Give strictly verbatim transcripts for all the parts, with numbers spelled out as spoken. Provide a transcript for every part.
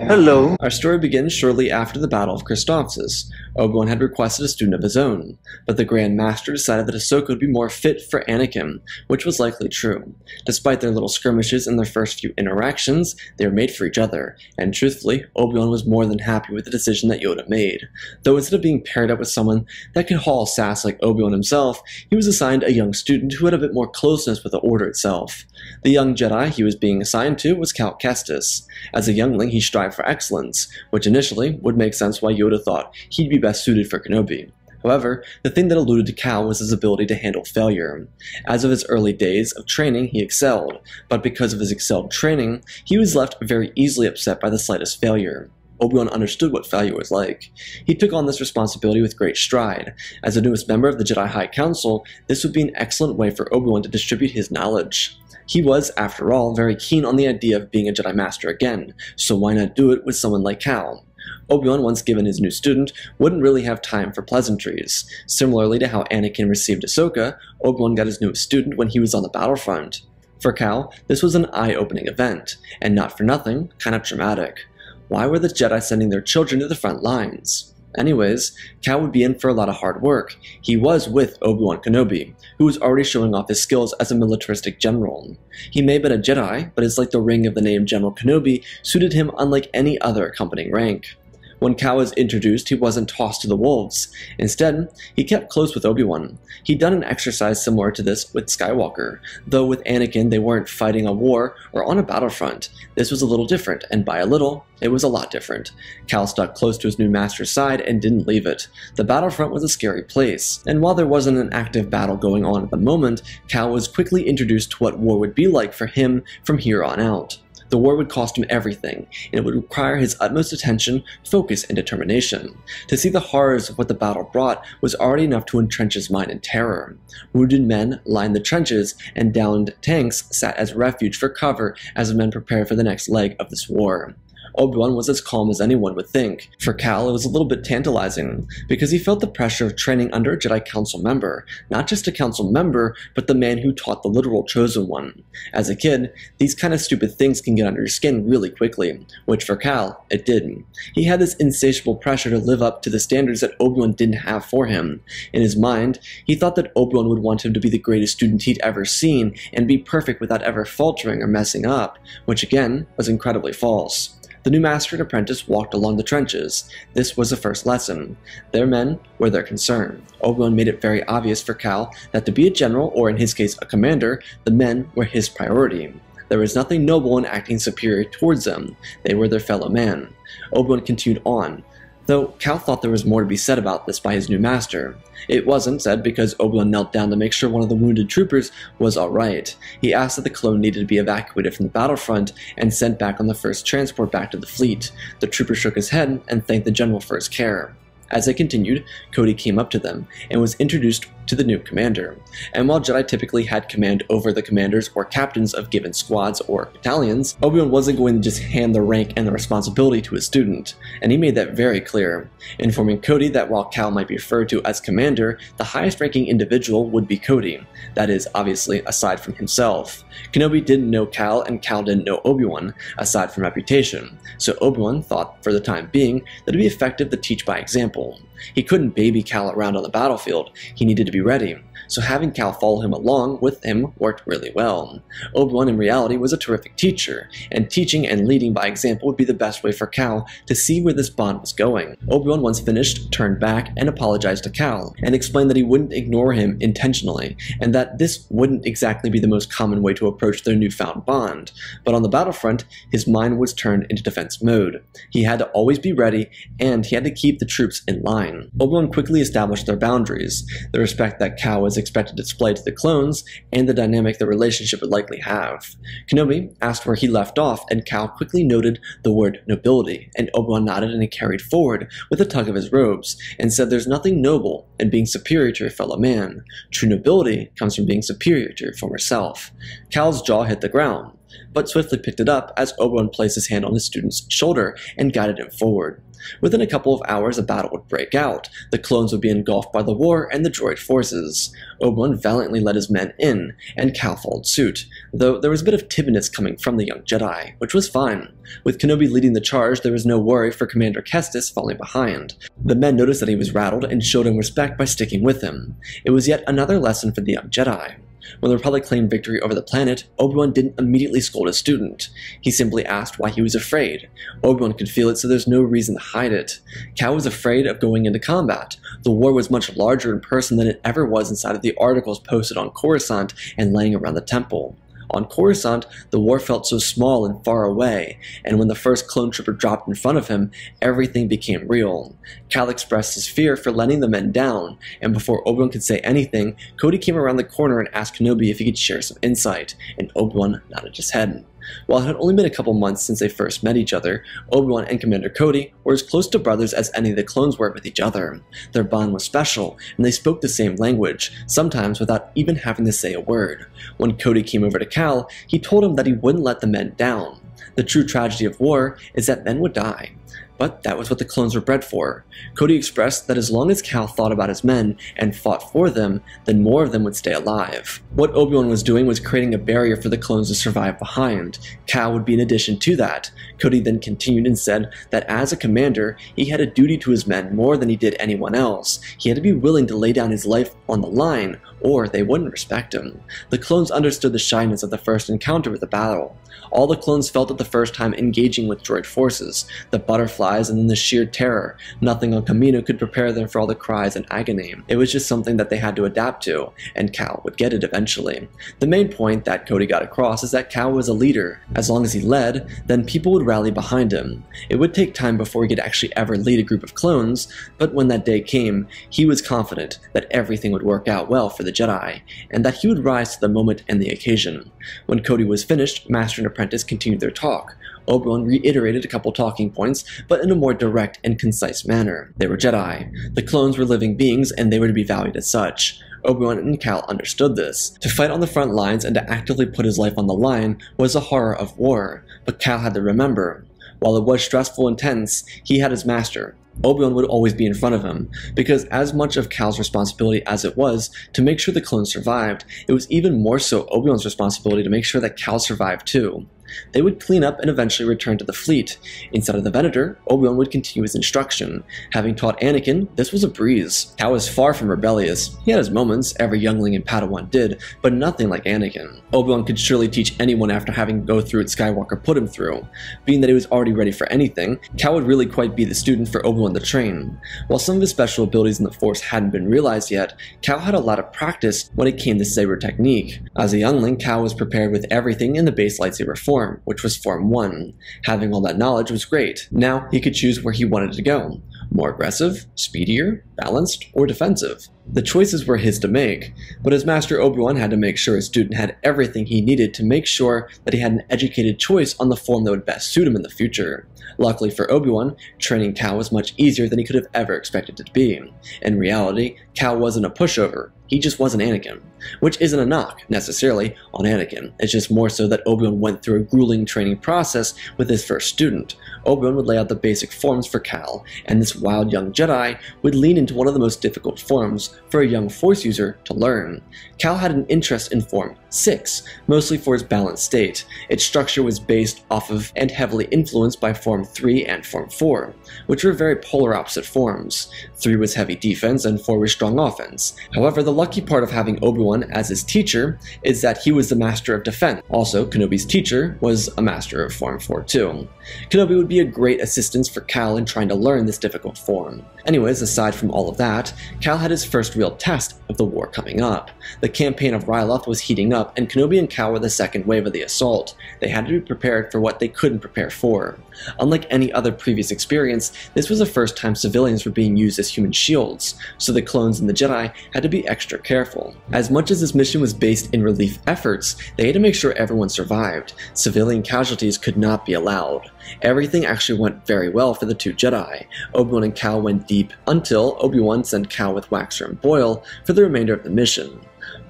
Hello! Our story begins shortly after the Battle of Christophsis. Obi-Wan had requested a student of his own, but the Grand Master decided that Ahsoka would be more fit for Anakin, which was likely true. Despite their little skirmishes and their first few interactions, they were made for each other, and truthfully, Obi-Wan was more than happy with the decision that Yoda made. Though instead of being paired up with someone that could haul sass like Obi-Wan himself, he was assigned a young student who had a bit more closeness with the Order itself. The young Jedi he was being assigned to was Cal Kestis. As a youngling, he strived for excellence, which initially would make sense why Yoda thought he'd be best suited for Kenobi. However, the thing that alluded to Cal was his ability to handle failure. As of his early days of training, he excelled, but because of his excelled training, he was left very easily upset by the slightest failure. Obi-Wan understood what failure was like. He took on this responsibility with great stride. As the newest member of the Jedi High Council, this would be an excellent way for Obi-Wan to distribute his knowledge. He was, after all, very keen on the idea of being a Jedi Master again, so why not do it with someone like Cal? Obi-Wan, once given his new student, wouldn't really have time for pleasantries. Similarly to how Anakin received Ahsoka, Obi-Wan got his newest student when he was on the battlefront. For Cal, this was an eye-opening event, and not for nothing, kind of traumatic. Why were the Jedi sending their children to the front lines? Anyways, Cal would be in for a lot of hard work. He was with Obi-Wan Kenobi, who was already showing off his skills as a militaristic general. He may have been a Jedi, but it's like the ring of the name General Kenobi suited him unlike any other accompanying rank. When Cal was introduced, he wasn't tossed to the wolves. Instead, he kept close with Obi-Wan. He'd done an exercise similar to this with Skywalker, though with Anakin they weren't fighting a war or on a battlefront. This was a little different, and by a little, it was a lot different. Cal stuck close to his new master's side and didn't leave it. The battlefront was a scary place, and while there wasn't an active battle going on at the moment, Cal was quickly introduced to what war would be like for him from here on out. The war would cost him everything, and it would require his utmost attention, focus, and determination. To see the horrors of what the battle brought was already enough to entrench his mind in terror. Wounded men lined the trenches, and downed tanks sat as refuge for cover as the men prepared for the next leg of this war. Obi-Wan was as calm as anyone would think. For Cal, it was a little bit tantalizing, because he felt the pressure of training under a Jedi Council member. Not just a Council member, but the man who taught the literal Chosen One. As a kid, these kind of stupid things can get under your skin really quickly, which for Cal, it did. He had this insatiable pressure to live up to the standards that Obi-Wan didn't have for him. In his mind, he thought that Obi-Wan would want him to be the greatest student he'd ever seen, and be perfect without ever faltering or messing up, which again, was incredibly false. The new master and apprentice walked along the trenches. This was the first lesson. Their men were their concern. Obi-Wan made it very obvious for Cal that to be a general, or in his case a commander, the men were his priority. There was nothing noble in acting superior towards them. They were their fellow man. Obi-Wan continued on, though Cal thought there was more to be said about this by his new master. It wasn't said because Obi-Wan knelt down to make sure one of the wounded troopers was alright. He asked that the clone needed to be evacuated from the battlefront and sent back on the first transport back to the fleet. The trooper shook his head and thanked the general for his care. As they continued, Cody came up to them and was introduced to the new commander. And while Jedi typically had command over the commanders or captains of given squads or battalions, Obi-Wan wasn't going to just hand the rank and the responsibility to his student, and he made that very clear, informing Cody that while Cal might be referred to as commander, the highest ranking individual would be Cody. That is, obviously, aside from himself. Kenobi didn't know Cal, and Cal didn't know Obi-Wan, aside from reputation, so Obi-Wan thought, for the time being, that it'd be effective to teach by example. He couldn't baby Cal around on the battlefield, he needed to be ready, so having Cal follow him along with him worked really well. Obi-Wan in reality was a terrific teacher, and teaching and leading by example would be the best way for Cal to see where this bond was going. Obi-Wan once finished, turned back, and apologized to Cal, and explained that he wouldn't ignore him intentionally, and that this wouldn't exactly be the most common way to approach their newfound bond, but on the battlefront, his mind was turned into defense mode. He had to always be ready, and he had to keep the troops in line. Obi-Wan quickly established their boundaries, the respect that Cal was expected to display to the clones, and the dynamic the relationship would likely have. Kenobi asked where he left off, and Cal quickly noted the word nobility, and Obi-Wan nodded and he carried forward with a tug of his robes, and said there's nothing noble in being superior to your fellow man. True nobility comes from being superior to your former self. Cal's jaw hit the ground. but swiftly picked it up as Obi-Wan placed his hand on his student's shoulder and guided him forward. Within a couple of hours, a battle would break out. The clones would be engulfed by the war and the droid forces. Obi-Wan valiantly led his men in, and Cal followed suit, though there was a bit of timidness coming from the young Jedi, which was fine. With Kenobi leading the charge, there was no worry for Commander Kestis falling behind. The men noticed that he was rattled and showed him respect by sticking with him. It was yet another lesson for the young Jedi. When the Republic claimed victory over the planet, Obi-Wan didn't immediately scold his student. He simply asked why he was afraid. Obi-Wan could feel it, so there's no reason to hide it. Cal was afraid of going into combat. The war was much larger in person than it ever was inside of the articles posted on Coruscant and laying around the temple. On Coruscant, the war felt so small and far away, and when the first clone trooper dropped in front of him, everything became real. Cal expressed his fear for letting the men down, and before Obi-Wan could say anything, Cody came around the corner and asked Kenobi if he could share some insight, and Obi-Wan nodded his head. While it had only been a couple months since they first met each other, Obi-Wan and Commander Cody were as close to brothers as any of the clones were with each other. Their bond was special, and they spoke the same language, sometimes without even having to say a word. When Cody came over to Cal, he told him that he wouldn't let the men down. The true tragedy of war is that men would die. But that was what the clones were bred for. Cody expressed that as long as Cal thought about his men and fought for them, then more of them would stay alive. What Obi-Wan was doing was creating a barrier for the clones to survive behind. Cal would be an addition to that. Cody then continued and said that as a commander, he had a duty to his men more than he did anyone else. He had to be willing to lay down his life on the line, or they wouldn't respect him. The clones understood the shyness of the first encounter with the battle. All the clones felt it the first time engaging with droid forces, the butterflies and then the sheer terror. Nothing on Kamino could prepare them for all the cries and agony. It was just something that they had to adapt to, and Cal would get it eventually. The main point that Cody got across is that Cal was a leader. As long as he led, then people would rally behind him. It would take time before he could actually ever lead a group of clones, but when that day came, he was confident that everything would work out well for the Jedi, and that he would rise to the moment and the occasion. When Cody was finished, Master and Apprentice continued their talk. Obi-Wan reiterated a couple talking points, but in a more direct and concise manner. They were Jedi. The clones were living beings, and they were to be valued as such. Obi-Wan and Cal understood this. To fight on the front lines and to actively put his life on the line was the horror of war, but Cal had to remember. While it was stressful and tense, he had his master. Obi-Wan would always be in front of him, because as much of Cal's responsibility as it was to make sure the clones survived, it was even more so Obi-Wan's responsibility to make sure that Cal survived too. They would clean up and eventually return to the fleet. Inside of the Venator, Obi-Wan would continue his instruction. Having taught Anakin, this was a breeze. Cal was far from rebellious. He had his moments, every youngling and Padawan did, but nothing like Anakin. Obi-Wan could surely teach anyone after having go through what Skywalker put him through. Being that he was already ready for anything, Cal would really quite be the student for Obi-Wan to train. While some of his special abilities in the Force hadn't been realized yet, Cal had a lot of practice when it came to saber technique. As a youngling, Cal was prepared with everything in the base lightsaber form, which was Form one. Having all that knowledge was great. Now he could choose where he wanted to go. More aggressive, speedier, balanced, or defensive. The choices were his to make, but his master Obi-Wan had to make sure his student had everything he needed to make sure that he had an educated choice on the form that would best suit him in the future. Luckily for Obi-Wan, training Cal was much easier than he could have ever expected it to be. In reality, Cal wasn't a pushover. He just wasn't Anakin, which isn't a knock, necessarily, on Anakin. It's just more so that Obi-Wan went through a grueling training process with his first student. Obi-Wan would lay out the basic forms for Cal, and this wild young Jedi would lean into one of the most difficult forms for a young Force user to learn. Cal had an interest in Form six, mostly for its balanced state. Its structure was based off of and heavily influenced by Form three and Form four, which were very polar opposite forms. three was heavy defense and four was strong offense. However, the lucky part of having Obi-Wan as his teacher is that he was the master of defense. Also, Kenobi's teacher was a master of Form four too. Kenobi would be a great assistance for Cal in trying to learn this difficult form. Anyways, aside from all of that, Cal had his first real test of the war coming up. The campaign of Ryloth was heating up, and Kenobi and Cal were the second wave of the assault. They had to be prepared for what they couldn't prepare for. Unlike any other previous experience, this was the first time civilians were being used as human shields, so the clones and the Jedi had to be extra careful. As much as this mission was based in relief efforts, they had to make sure everyone survived. Civilian casualties could not be allowed. Everything actually went very well for the two Jedi. Obi-Wan and Cal went deep until Obi-Wan sent Cal with Waxer and Boyle for the remainder of the mission.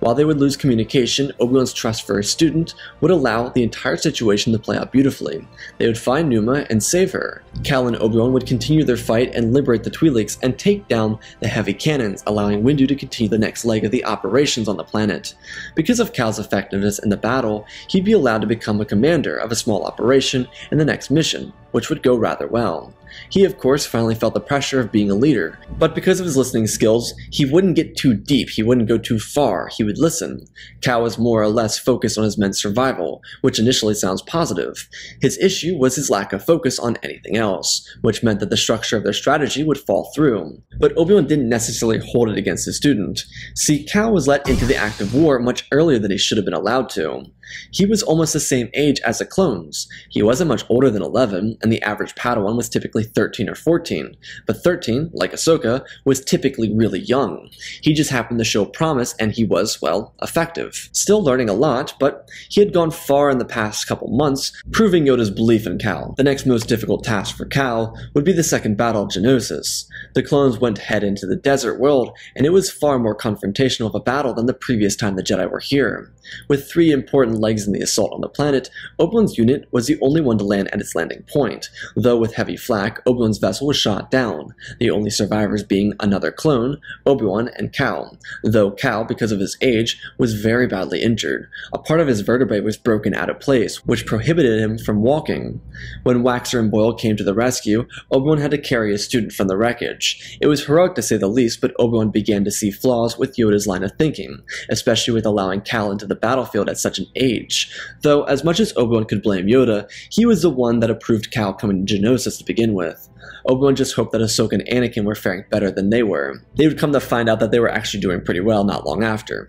While they would lose communication, Obi-Wan's trust for his student would allow the entire situation to play out beautifully. They would find Numa and save her. Cal and Obi-Wan would continue their fight and liberate the Twi'leks and take down the heavy cannons, allowing Windu to continue the next leg of the operations on the planet. Because of Cal's effectiveness in the battle, he'd be allowed to become a commander of a small operation in the next mission, which would go rather well. He, of course, finally felt the pressure of being a leader, but because of his listening skills, he wouldn't get too deep, he wouldn't go too far, he would listen. Cal was more or less focused on his men's survival, which initially sounds positive. His issue was his lack of focus on anything else, which meant that the structure of their strategy would fall through. But Obi-Wan didn't necessarily hold it against his student. See, Cal was let into the act of war much earlier than he should have been allowed to. He was almost the same age as the clones. He wasn't much older than eleven, and the average Padawan was typically thirteen or fourteen, but thirteen, like Ahsoka, was typically really young. He just happened to show promise and he was, well, effective. Still learning a lot, but he had gone far in the past couple months, proving Yoda's belief in Cal. The next most difficult task for Cal would be the second battle of Geonosis. The clones went head into the desert world, and it was far more confrontational of a battle than the previous time the Jedi were here. With three important legs in the assault on the planet, Obi-Wan's unit was the only one to land at its landing point, though with heavy flak, Obi-Wan's vessel was shot down, the only survivors being another clone, Obi-Wan, and Cal, though Cal, because of his age, was very badly injured. A part of his vertebrae was broken out of place, which prohibited him from walking. When Waxer and Boyle came to the rescue, Obi-Wan had to carry a student from the wreckage. It was heroic to say the least, but Obi-Wan began to see flaws with Yoda's line of thinking, especially with allowing Cal into the battlefield at such an age, though as much as Obi-Wan could blame Yoda, he was the one that approved Cal coming to Geonosis to begin with. with. Obi-Wan just hoped that Ahsoka and Anakin were faring better than they were. They would come to find out that they were actually doing pretty well not long after.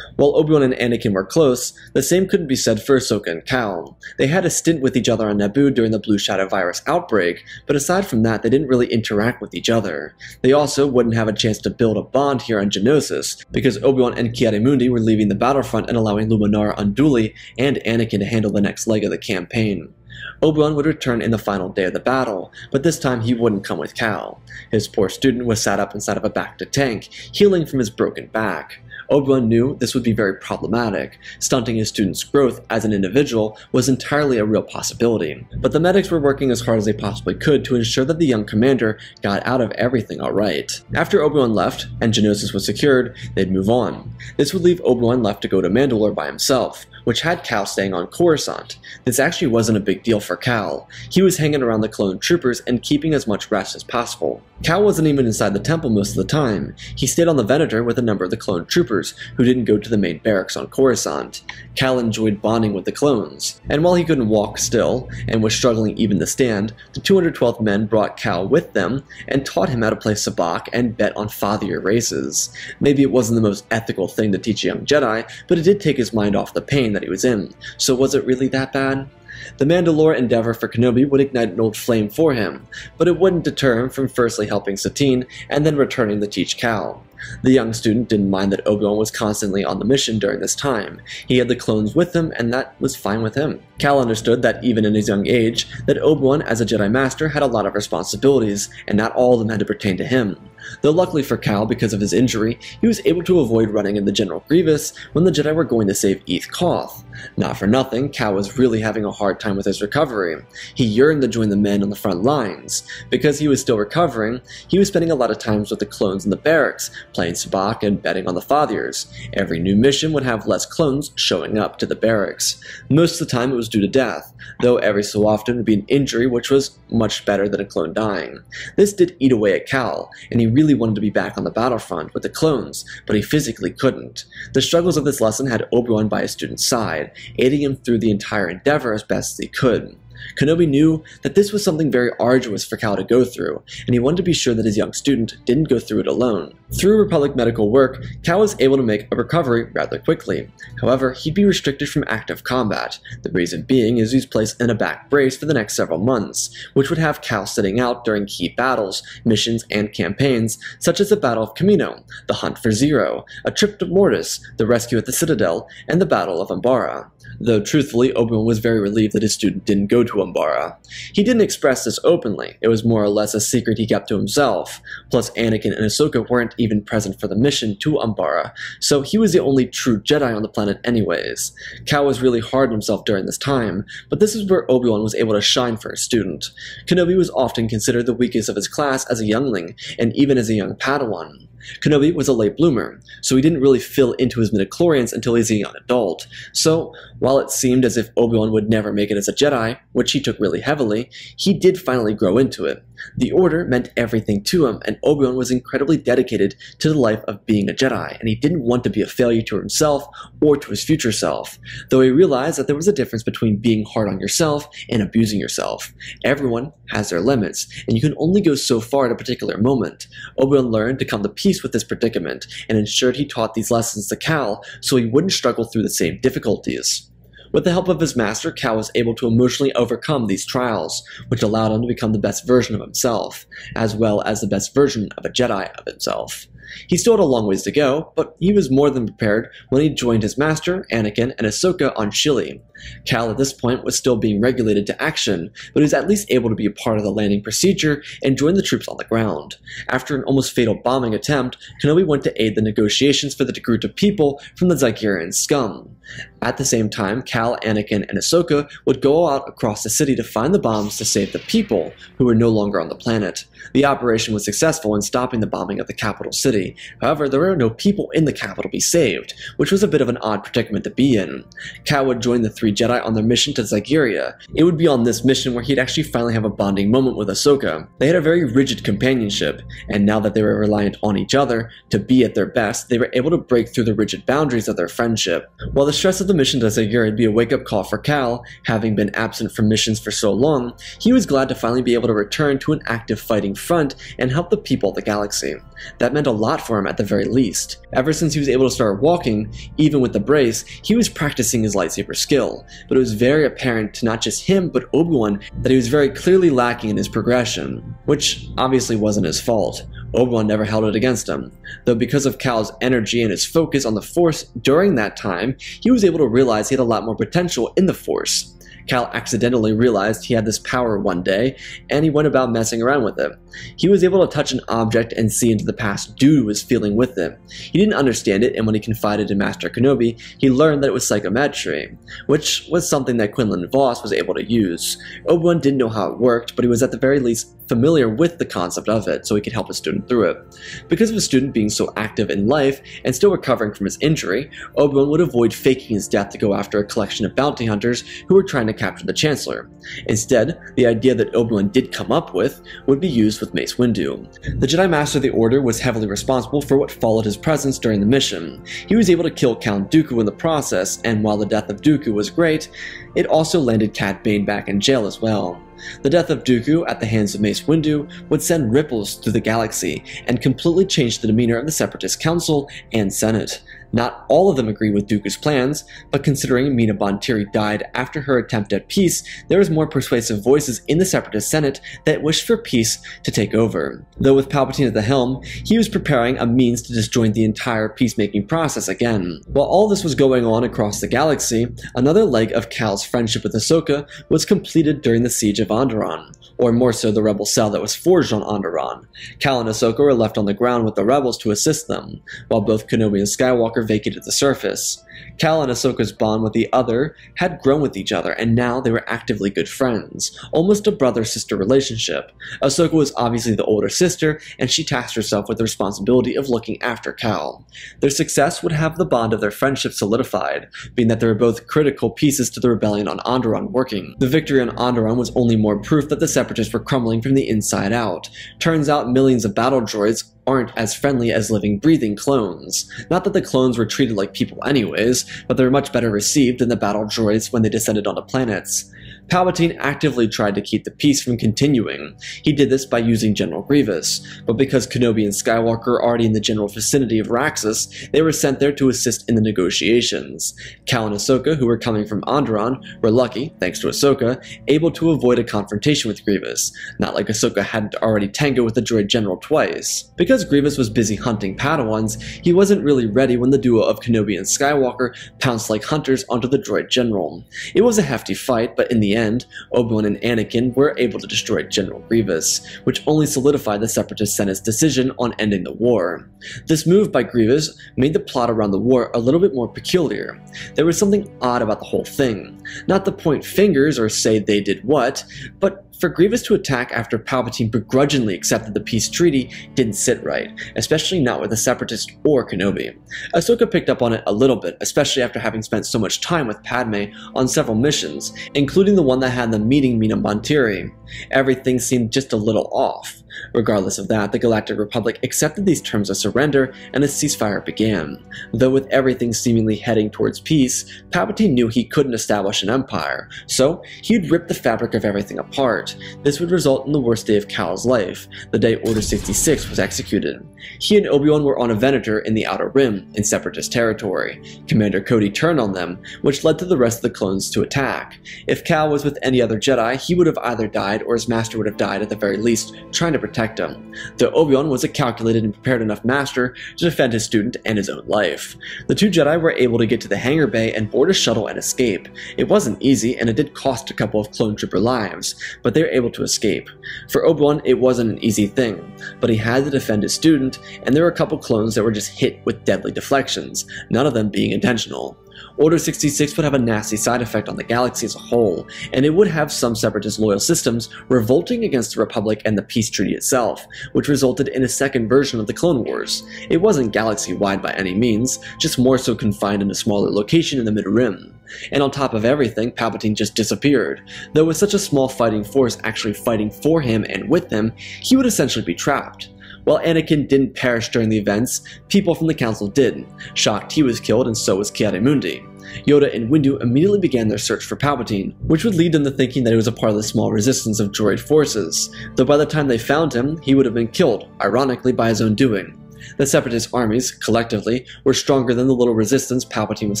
While Obi-Wan and Anakin were close, the same couldn't be said for Ahsoka and Cal. They had a stint with each other on Naboo during the Blue Shadow virus outbreak, but aside from that, they didn't really interact with each other. They also wouldn't have a chance to build a bond here on Geonosis, because Obi-Wan and Ki-Adi-Mundi were leaving the battlefront and allowing Luminara Unduli and Anakin to handle the next leg of the campaign. Obi-Wan would return in the final day of the battle, but this time he wouldn't come with Cal. His poor student was sat up inside of a bacta tank, healing from his broken back. Obi-Wan knew this would be very problematic. Stunting his student's growth as an individual was entirely a real possibility, but the medics were working as hard as they possibly could to ensure that the young commander got out of everything alright. After Obi-Wan left, and Geonosis was secured, they'd move on. This would leave Obi-Wan left to go to Mandalore by himself, which had Cal staying on Coruscant. This actually wasn't a big deal for Cal. He was hanging around the clone troopers and keeping as much rest as possible. Cal wasn't even inside the temple most of the time. He stayed on the Venator with a number of the clone troopers who didn't go to the main barracks on Coruscant. Cal enjoyed bonding with the clones, and while he couldn't walk still and was struggling even to stand, the two hundred twelfth men brought Cal with them and taught him how to play sabacc and bet on father races. Maybe it wasn't the most ethical thing to teach a young Jedi, but it did take his mind off the pain that he was in, so was it really that bad? The Mandalore endeavor for Kenobi would ignite an old flame for him, but it wouldn't deter him from firstly helping Satine and then returning to teach Cal. The young student didn't mind that Obi-Wan was constantly on the mission during this time. He had the clones with him, and that was fine with him. Cal understood that even in his young age, that Obi-Wan as a Jedi Master had a lot of responsibilities, and not all of them had to pertain to him. Though luckily for Cal, because of his injury, he was able to avoid running into General Grievous when the Jedi were going to save Eth Koth. Not for nothing, Cal was really having a hard time with his recovery. He yearned to join the men on the front lines. Because he was still recovering, he was spending a lot of times with the clones in the barracks, playing sabacc and betting on the fathers. Every new mission would have less clones showing up to the barracks. Most of the time it was due to death, though every so often it would be an injury which was much better than a clone dying. This did eat away at Cal, and he really wanted to be back on the battlefront with the clones, but he physically couldn't. The struggles of this lesson had Obi-Wan by his student's side, aiding him through the entire endeavor as best as he could. Kenobi knew that this was something very arduous for Cal to go through, and he wanted to be sure that his young student didn't go through it alone. Through Republic medical work, Cal was able to make a recovery rather quickly. However, he'd be restricted from active combat. The reason being is he's placed in a back brace for the next several months, which would have Cal sitting out during key battles, missions, and campaigns, such as the Battle of Kamino, the Hunt for Zero, a trip to Mortis, the rescue at the Citadel, and the Battle of Umbara. Though truthfully, Obi-Wan was very relieved that his student didn't go to to Umbara. He didn't express this openly, it was more or less a secret he kept to himself, plus Anakin and Ahsoka weren't even present for the mission to Umbara, so he was the only true Jedi on the planet anyways. Cal was really hard on himself during this time, but this is where Obi-Wan was able to shine for his student. Kenobi was often considered the weakest of his class as a youngling, and even as a young Padawan. Kenobi was a late bloomer, so he didn't really fill into his midichlorians until he was a young adult, so while it seemed as if Obi-Wan would never make it as a Jedi, which he took really heavily, he did finally grow into it. The Order meant everything to him, and Obi-Wan was incredibly dedicated to the life of being a Jedi, and he didn't want to be a failure to himself or to his future self, though he realized that there was a difference between being hard on yourself and abusing yourself. Everyone has their limits, and you can only go so far at a particular moment. Obi-Wan learned to come to peace with this predicament, and ensured he taught these lessons to Cal so he wouldn't struggle through the same difficulties. With the help of his master, Cal was able to emotionally overcome these trials, which allowed him to become the best version of himself, as well as the best version of a Jedi of himself. He still had a long ways to go, but he was more than prepared when he joined his master, Anakin, and Ahsoka on Chile. Cal at this point was still being regulated to action, but he was at least able to be a part of the landing procedure and join the troops on the ground. After an almost fatal bombing attempt, Kenobi went to aid the negotiations for the group of people from the Zygerian scum. At the same time, Cal, Anakin, and Ahsoka would go out across the city to find the bombs to save the people, who were no longer on the planet. The operation was successful in stopping the bombing of the capital city. However, there were no people in the capital to be saved, which was a bit of an odd predicament to be in. Cal would join the three Jedi on their mission to Zygeria. It would be on this mission where he'd actually finally have a bonding moment with Ahsoka. They had a very rigid companionship, and now that they were reliant on each other to be at their best, they were able to break through the rigid boundaries of their friendship. While the stress of the mission to Zygeria would be a wake-up call for Cal, having been absent from missions for so long, he was glad to finally be able to return to an active fighting front and help the people of the galaxy. That meant a lot for him at the very least. Ever since he was able to start walking, even with the brace, he was practicing his lightsaber skill, but it was very apparent to not just him but Obi-Wan that he was very clearly lacking in his progression, which obviously wasn't his fault. Obi-Wan never held it against him, though because of Cal's energy and his focus on the Force during that time, he was able to realize he had a lot more potential in the Force. Cal accidentally realized he had this power one day, and he went about messing around with it. He was able to touch an object and see into the past due to his feeling with it. He didn't understand it, and when he confided in Master Kenobi, he learned that it was psychometry, which was something that Quinlan Voss was able to use. Obi-Wan didn't know how it worked, but he was at the very least familiar with the concept of it, so he could help his student through it. Because of his student being so active in life and still recovering from his injury, Obi-Wan would avoid faking his death to go after a collection of bounty hunters who were trying to capture the Chancellor. Instead, the idea that Obi-Wan did come up with would be used with Mace Windu. The Jedi Master of the Order was heavily responsible for what followed his presence during the mission. He was able to kill Count Dooku in the process, and while the death of Dooku was great, it also landed Cad Bane back in jail as well. The death of Dooku at the hands of Mace Windu would send ripples through the galaxy and completely change the demeanor of the Separatist Council and Senate. Not all of them agree with Dooku's plans, but considering Mina Bontiri died after her attempt at peace, there was more persuasive voices in the Separatist Senate that wished for peace to take over. Though with Palpatine at the helm, he was preparing a means to disjoin the entire peacemaking process again. While all this was going on across the galaxy, another leg of Cal's friendship with Ahsoka was completed during the Siege of Onderon, or more so the rebel cell that was forged on Onderon. Cal and Ahsoka were left on the ground with the rebels to assist them, while both Kenobi and Skywalker vacated the surface. Cal and Ahsoka's bond with the other had grown with each other, and now they were actively good friends, almost a brother-sister relationship. Ahsoka was obviously the older sister, and she tasked herself with the responsibility of looking after Cal. Their success would have the bond of their friendship solidified, being that they were both critical pieces to the rebellion on Onderon working. The victory on Onderon was only more proof that the Separatists were crumbling from the inside out. Turns out millions of battle droids aren't as friendly as living, breathing clones. Not that the clones were treated like people anyways, but they were much better received than the battle droids when they descended onto planets. Palpatine actively tried to keep the peace from continuing. He did this by using General Grievous, but because Kenobi and Skywalker were already in the general vicinity of Raxus, they were sent there to assist in the negotiations. Cal and Ahsoka, who were coming from Onderon, were lucky, thanks to Ahsoka, able to avoid a confrontation with Grievous, not like Ahsoka hadn't already tangoed with the droid general twice. Because Grievous was busy hunting Padawans, he wasn't really ready when the duo of Kenobi and Skywalker pounced like hunters onto the droid general. It was a hefty fight, but in the the end, Obi-Wan and Anakin were able to destroy General Grievous, which only solidified the Separatist Senate's decision on ending the war. This move by Grievous made the plot around the war a little bit more peculiar. There was something odd about the whole thing. Not to point fingers or say they did what, but for Grievous to attack after Palpatine begrudgingly accepted the peace treaty didn't sit right, especially not with the Separatists or Kenobi. Ahsoka picked up on it a little bit, especially after having spent so much time with Padme on several missions, including the one that had them meeting Mina Montiri. Everything seemed just a little off. Regardless of that, the Galactic Republic accepted these terms of surrender and a ceasefire began. Though with everything seemingly heading towards peace, Palpatine knew he couldn't establish an empire, so he'd rip the fabric of everything apart. This would result in the worst day of Cal's life, the day Order sixty-six was executed. He and Obi-Wan were on a Venator in the Outer Rim, in Separatist territory. Commander Cody turned on them, which led to the rest of the clones to attack. If Cal was with any other Jedi, he would have either died or his master would have died at the very least, trying to protect him, though Obi-Wan was a calculated and prepared enough master to defend his student and his own life. The two Jedi were able to get to the hangar bay and board a shuttle and escape. It wasn't easy, and it did cost a couple of clone trooper lives, but they were able to escape. For Obi-Wan, it wasn't an easy thing, but he had to defend his student, and there were a couple clones that were just hit with deadly deflections, none of them being intentional. Order sixty-six would have a nasty side effect on the galaxy as a whole, and it would have some separatist loyal systems revolting against the Republic and the peace treaty itself, which resulted in a second version of the Clone Wars. It wasn't galaxy-wide by any means, just more so confined in a smaller location in the Mid-Rim. And on top of everything, Palpatine just disappeared, though with such a small fighting force actually fighting for him and with him, he would essentially be trapped. While Anakin didn't perish during the events, people from the Council did. Shocked, he was killed, and so was Ki-Adi-Mundi. Yoda and Windu immediately began their search for Palpatine, which would lead them to thinking that he was a part of the small resistance of droid forces, though by the time they found him, he would have been killed, ironically by his own doing. The Separatist armies, collectively, were stronger than the little resistance Palpatine was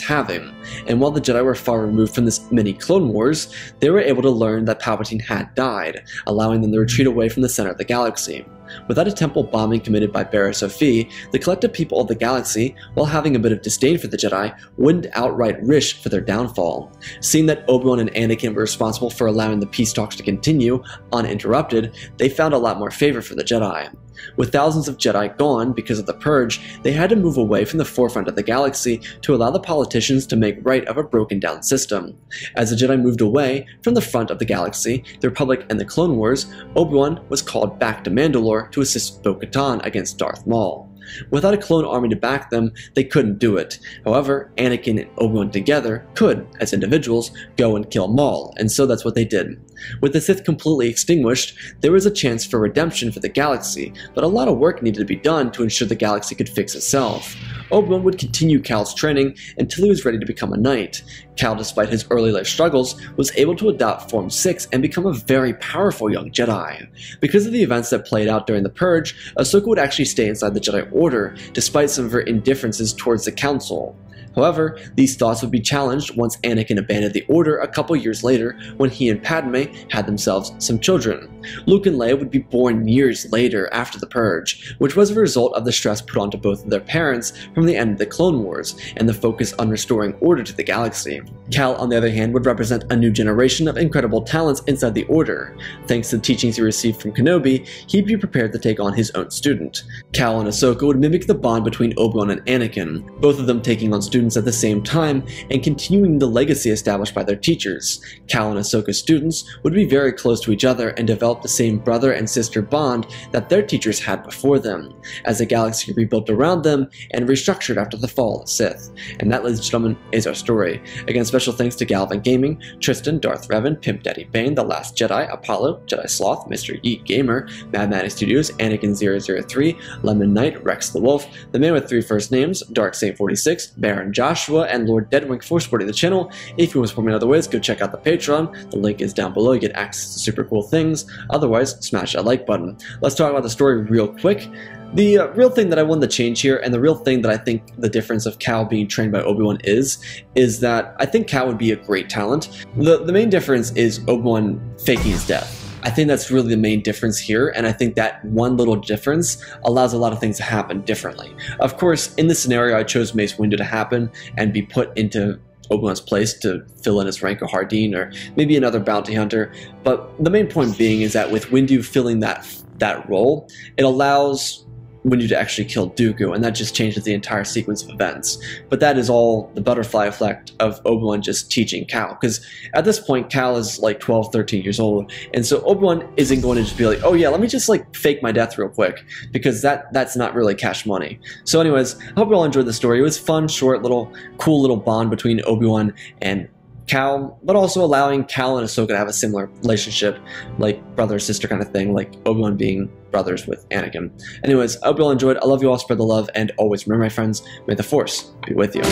having, and while the Jedi were far removed from this mini-Clone Wars, they were able to learn that Palpatine had died, allowing them to retreat away from the center of the galaxy. Without a temple bombing committed by Barriss Offee, the collective people of the galaxy, while having a bit of disdain for the Jedi, wouldn't outright wish for their downfall. Seeing that Obi-Wan and Anakin were responsible for allowing the peace talks to continue uninterrupted, they found a lot more favor for the Jedi. With thousands of Jedi gone because of the Purge, they had to move away from the forefront of the galaxy to allow the politicians to make right of a broken down system. As the Jedi moved away from the front of the galaxy, the Republic and the Clone Wars, Obi-Wan was called back to Mandalore to assist Bo-Katan against Darth Maul. Without a clone army to back them, they couldn't do it. However, Anakin and Obi-Wan together could, as individuals, go and kill Maul, and so that's what they did. With the Sith completely extinguished, there was a chance for redemption for the galaxy, but a lot of work needed to be done to ensure the galaxy could fix itself. Obi-Wan would continue Cal's training until he was ready to become a knight. Cal, despite his early life struggles, was able to adopt Form six and become a very powerful young Jedi. Because of the events that played out during the Purge, Ahsoka would actually stay inside the Jedi Order, despite some of her indifferences towards the Council. However, these thoughts would be challenged once Anakin abandoned the Order a couple years later when he and Padme had themselves some children. Luke and Leia would be born years later after the Purge, which was a result of the stress put onto both of their parents from the end of the Clone Wars and the focus on restoring order to the galaxy. Cal, on the other hand, would represent a new generation of incredible talents inside the Order. Thanks to the teachings he received from Kenobi, he'd be prepared to take on his own student. Cal and Ahsoka would mimic the bond between Obi-Wan and Anakin, both of them taking on students at the same time and continuing the legacy established by their teachers. Cal and Ahsoka's students would be very close to each other and develop the same brother and sister bond that their teachers had before them, as the galaxy rebuilt around them and restructured after the fall of the Sith. And that, ladies and gentlemen, is our story. Again, special thanks to Galvin Gaming, Tristan, Darth Revan, Pimp Daddy Bane, The Last Jedi, Apollo, Jedi Sloth, Mister Yeet Gamer, Mad Maddie Studios, Anakin zero zero three, Lemon Knight, Rex the Wolf, The Man with Three First Names, Dark Saint forty-six, Baron Joshua, and Lord Deadwing for supporting the channel. If you want to support me in other ways, go check out the Patreon. The link is down below. You get access to super cool things. Otherwise, smash that like button. Let's talk about the story real quick. The uh, real thing that I wanted to change here, and the real thing that I think the difference of Cal being trained by Obi-Wan is, is that I think Cal would be a great talent. The, the main difference is Obi-Wan faking his death. I think that's really the main difference here, and I think that one little difference allows a lot of things to happen differently. Of course, in this scenario, I chose Mace Windu to happen and be put into Obi-Wan's place to fill in his rank of Hardeen or maybe another bounty hunter. But the main point being is that with Windu filling that that role, it allows Windu to actually kill Dooku, and that just changes the entire sequence of events. But that is all the butterfly effect of Obi-Wan just teaching Cal, because at this point Cal is like twelve, thirteen years old, and so Obi-Wan isn't going to just be like, oh yeah, let me just like fake my death real quick, because that that's not really cash money. So anyways, I hope you all enjoyed the story. It was fun, short, little, cool little bond between Obi-Wan and Cal, but also allowing Cal and Ahsoka to have a similar relationship, like brother sister kind of thing, like Obi-Wan being brothers with Anakin. Anyways, I hope you all enjoyed. I love you all. Spread the love, and always remember, my friends, may the Force be with you.